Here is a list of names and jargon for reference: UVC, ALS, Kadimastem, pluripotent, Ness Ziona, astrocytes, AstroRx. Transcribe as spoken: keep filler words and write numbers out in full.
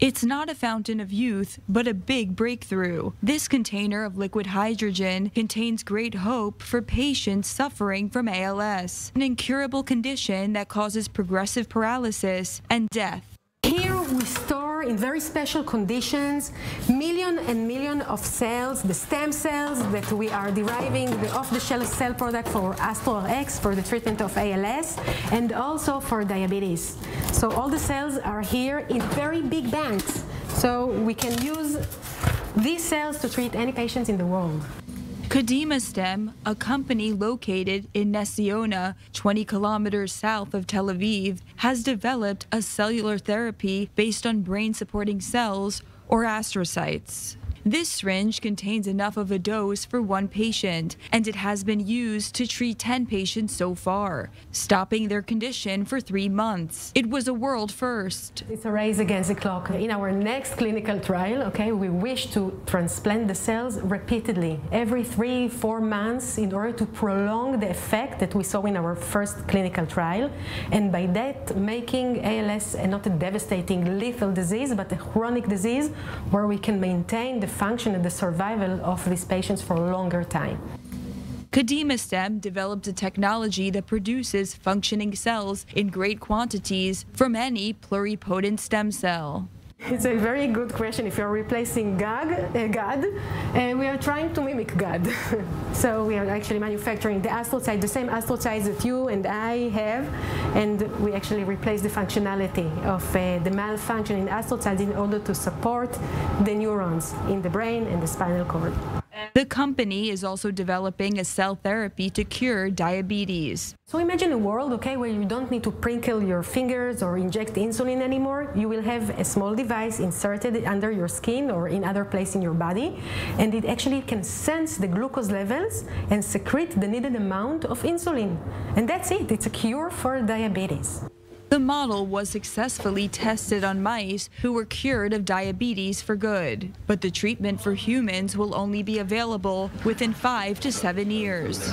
It's not a fountain of youth, but a big breakthrough. This container of liquid hydrogen contains great hope for patients suffering from A L S, an incurable condition that causes progressive paralysis and death. Here we store in very special conditions million and million of cells, the stem cells that we are deriving, the off-the-shelf cell product for AstroRx for the treatment of A L S and also for diabetes. So all the cells are here in very big banks, so we can use these cells to treat any patients in the world. Kadimastem, a company located in Ness Ziona, twenty kilometers south of Tel Aviv, has developed a cellular therapy based on brain-supporting cells, or astrocytes. This syringe contains enough of a dose for one patient, and it has been used to treat ten patients so far, stopping their condition for three months. It was a world first. It's a race against the clock. In our next clinical trial, okay, we wish to transplant the cells repeatedly, every three, four months, in order to prolong the effect that we saw in our first clinical trial, and by that making A L S not a devastating lethal disease, but a chronic disease where we can maintain the function and the survival of these patients for a longer time. Kadimastem developed a technology that produces functioning cells in great quantities from any pluripotent stem cell. It's a very good question. If you're replacing God, uh, God uh, we are trying to mimic God. So we are actually manufacturing the astrocytes, the same astrocytes that you and I have, and we actually replace the functionality of uh, the malfunction in astrocytes in order to support the neurons in the brain and the spinal cord. The company is also developing a cell therapy to cure diabetes. So imagine a world, okay, where you don't need to prickle your fingers or inject insulin anymore. You will have a small device inserted under your skin or in other place in your body, and it actually can sense the glucose levels and secrete the needed amount of insulin. And that's it. It's a cure for diabetes. The model was successfully tested on mice who were cured of diabetes for good. But the treatment for humans will only be available within five to seven years.